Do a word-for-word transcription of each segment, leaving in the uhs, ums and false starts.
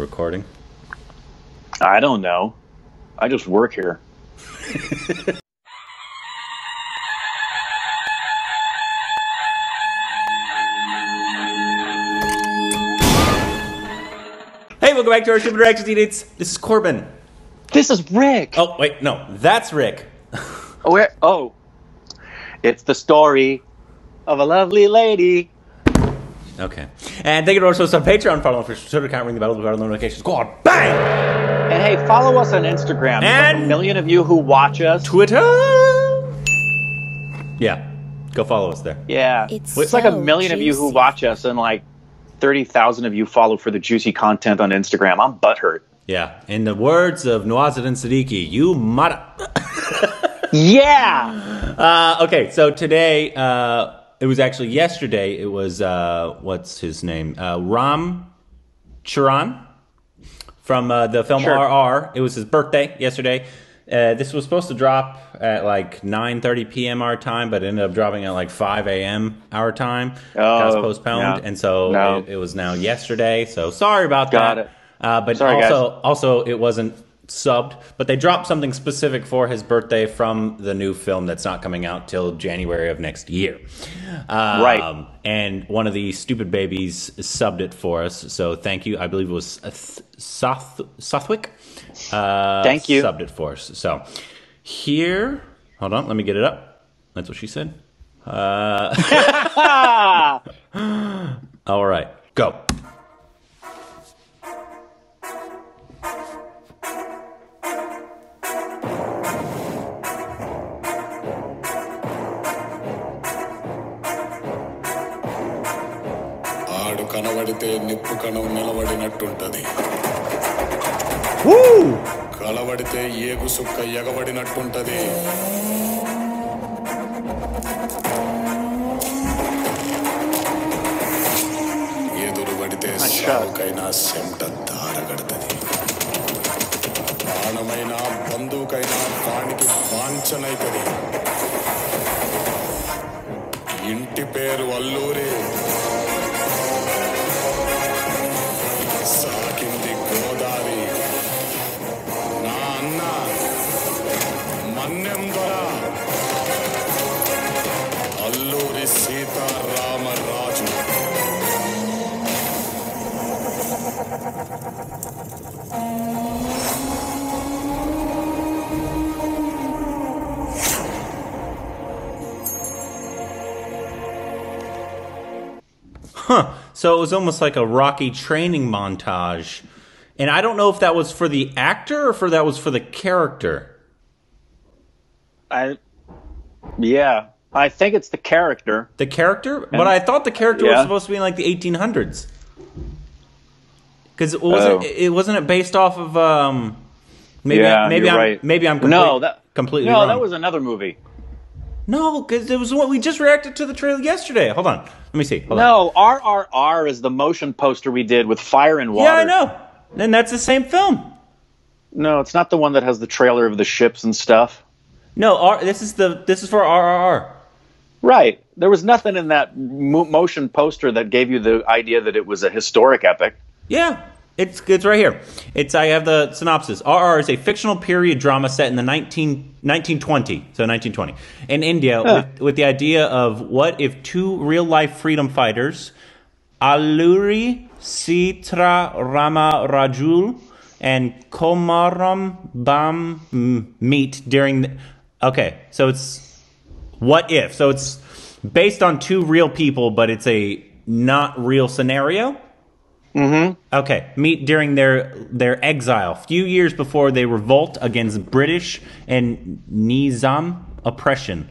recording? I don't know. I just work here. Hey, welcome back to Our Stupid Reactions, idiots. This is Corbin. This is Rick. Oh, wait, no, that's Rick. Oh, where? Oh, it's the story of a lovely lady. Okay. And thank you to our hosts on Patreon. Follow us on Twitter account, ring the bell, regardless of notifications. Go on, bang! And hey, follow us on Instagram. And there's a million of you who watch us. Twitter. Yeah, go follow us there. Yeah, it's, it's so like a million juicy. of you who watch us, and like thirty thousand of you follow for the juicy content on Instagram. I'm butthurt. Yeah. In the words of Nawazuddin Siddiqui, you mada. Yeah. Uh, okay. So today. Uh, It was actually yesterday. It was, uh, what's his name? Uh, Ram Charan from uh, the film sure. R R R. It was his birthday yesterday. Uh, this was supposed to drop at like nine thirty p m our time, but it ended up dropping at like five a m our time. Oh, it was postponed. Yeah. And so no. it, it was now yesterday. So sorry about Got that. It. Uh, but sorry, also, guys. also, it wasn't subbed, but they dropped something specific for his birthday from the new film that's not coming out till January of next year. Um, right. And one of the stupid babies subbed it for us, so thank you. I believe it was Soth Sothwick. Uh, thank you. Subbed it for us. So here, hold on, let me get it up. That's what she said. Uh, all right, go. Woo! Kalavadite yegu sukka yagavadinattuntadi. Yeduruvadite shaukaina semta dharagadtadi. Aanamaina bandukaina kaaniki vanchanaitadi. Inti peru Alluri. Alluri Sitaram Raju. Huh. So it was almost like a Rocky training montage. And I don't know if that was for the actor or for that was for the character. I, yeah, I think it's the character. The character? And but I thought the character yeah. was supposed to be in like the eighteen hundreds. Because wasn't oh. it, it wasn't it based off of um? Maybe yeah, I, maybe you're I'm right. maybe I'm complete, no that completely no wrong. That was another movie. No, because it was what we just reacted to the trailer yesterday. Hold on, let me see. Hold no, on. R R R is the motion poster we did with Fire and Water. Yeah, I know. And that's the same film. No, it's not the one that has the trailer of the ships and stuff. No, R, this is the this is for R R R. Right. There was nothing in that mo motion poster that gave you the idea that it was a historic epic. Yeah, it's it's right here. It's I have the synopsis. R R is a fictional period drama set in the nineteen twenty, so nineteen twenty, in India, huh. with, with the idea of what if two real life freedom fighters, Alluri Sitaram Raju and Komaram Bheem, meet during the. Okay, so it's what if? So it's based on two real people, but it's a not real scenario. Mm-hmm. Okay, meet during their their exile, few years before they revolt against British and Nizam oppression.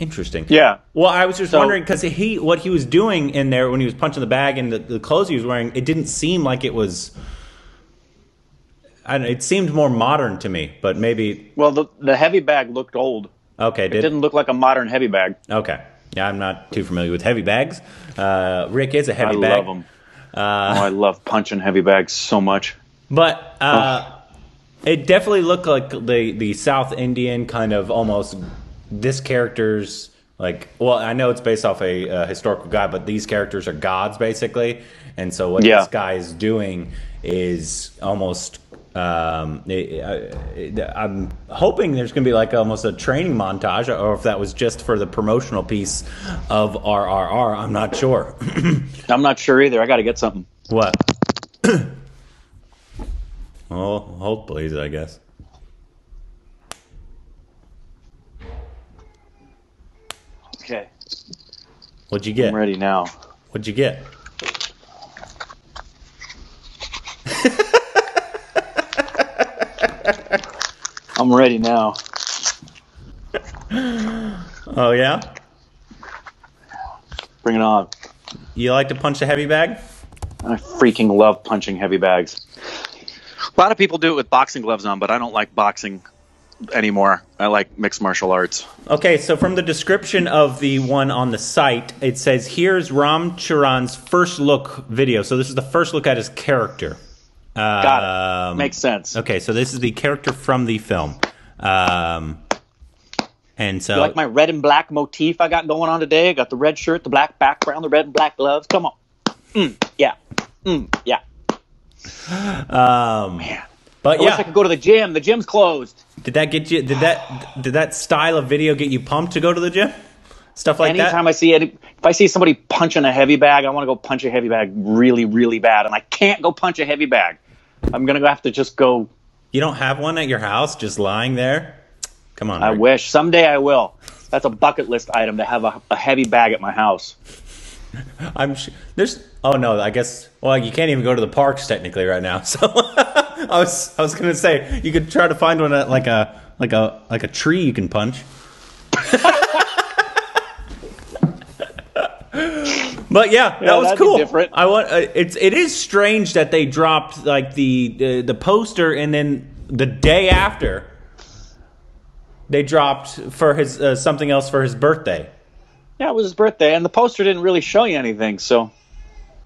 Interesting. Yeah. Well, I was just so, wondering because he what he was doing in there when he was punching the bag and the, the clothes he was wearing, it didn't seem like it was. I don't know, it seemed more modern to me, but maybe. Well, the, the heavy bag looked old. Okay, did it didn't look like a modern heavy bag. Okay, yeah, I'm not too familiar with heavy bags. Uh, Rick is a heavy I bag. I love them. Uh, oh, I love punching heavy bags so much. But uh, oh. it definitely looked like the the South Indian kind of almost this character's Like, well, I know it's based off a uh, historical guy, but these characters are gods, basically. And so what yeah. this guy is doing is almost... Um, it, it, I'm hoping there's going to be like almost a training montage, or if that was just for the promotional piece of R R R, I'm not sure. I'm not sure either. I got to get something. What? Oh, hold please, I guess. Okay. What'd you get? I'm ready now. What'd you get? I'm ready now. Oh, yeah? Bring it on. You like to punch a heavy bag? I freaking love punching heavy bags. A lot of people do it with boxing gloves on, but I don't like boxing anymore. I like mixed martial arts. Okay, so from the description of the one on the site, it says, here's Ram Charan's first look video. So this is the first look at his character. Um, Got it. Makes sense. Okay, so this is the character from the film. Um, and so, you like my red and black motif I got going on today? I got the red shirt, the black background, the red and black gloves. Come on. Mm, yeah. Mm, yeah. Um, Man. But I yeah. wish I could go to the gym. The gym's closed. Did that get you? Did that? Did that style of video get you pumped to go to the gym? Stuff like Anytime that. Anytime I see any, if I see somebody punching a heavy bag, I want to go punch a heavy bag really, really bad, and I can't go punch a heavy bag. I'm gonna have to just go. You don't have one at your house, just lying there? Come on. I Rick. wish someday I will. That's a bucket list item to have a, a heavy bag at my house. I'm sh there's. Oh no, I guess. Well, you can't even go to the parks technically right now. So I was, I was gonna say you could try to find one at like a, like a, like a tree you can punch. But yeah, that yeah, was cool. Different. I want. Uh, it's it is strange that they dropped like the uh, the poster, and then the day after they dropped for his uh, something else for his birthday. Yeah, it was his birthday, and the poster didn't really show you anything. So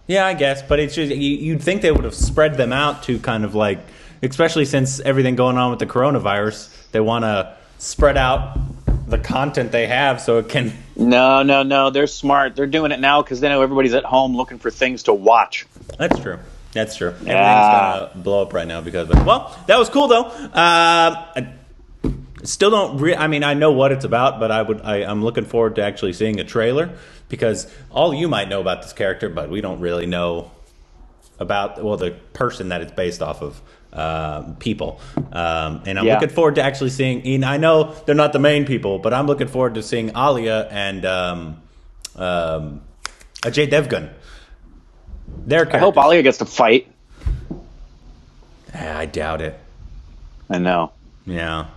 yeah, I guess. But it's just, you, you'd think they would have spread them out to kind of like, especially since everything going on with the coronavirus, they want to spread out the content they have so it can... No, no, no. They're smart. They're doing it now because they know everybody's at home looking for things to watch. That's true. That's true. Everything's yeah. going to blow up right now because of it. Well, that was cool, though. Uh, I still don't... Re I mean, I know what it's about, but I would, I, I'm looking forward to actually seeing a trailer because all you might know about this character, but we don't really know about, well, the person that it's based off of. Uh, people um, and I'm yeah. looking forward to actually seeing, and I know they're not the main people, but I'm looking forward to seeing Alia and um, um, Ajay Devgn. Their characters. I hope Alia gets to fight. I doubt it. I know. Yeah,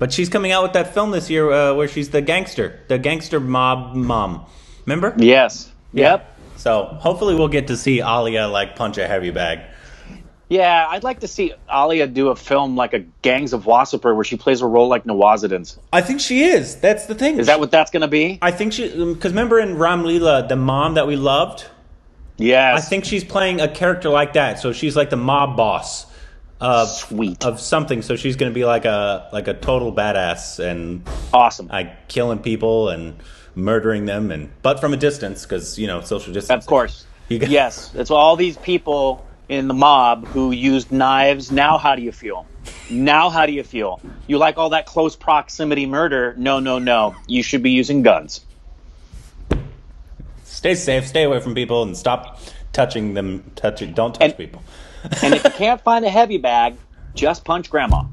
but she's coming out with that film this year uh, where she's the gangster, the gangster mob mom. Remember? Yes. Yeah. Yep. So hopefully we'll get to see Alia like punch a heavy bag. Yeah, I'd like to see Alia do a film like a Gangs of Wasseypur where she plays a role like Nawazuddin's. I think she is. That's the thing. Is that what that's going to be? I think she... Because remember in Ram Leela, the mom that we loved? Yes. I think she's playing a character like that. So she's like the mob boss of, Sweet. of something. So she's going to be like a like a total badass and... Awesome. Like killing people and murdering them. and But from a distance because, you know, social distance. Of course. You got yes. It's all these people... in the mob who used knives. Now how do you feel? Now how do you feel? You like all that close proximity murder? No, no, no. You should be using guns. Stay safe, stay away from people, and stop touching them. Touch, don't touch and, people. And if you can't find a heavy bag, just punch grandma.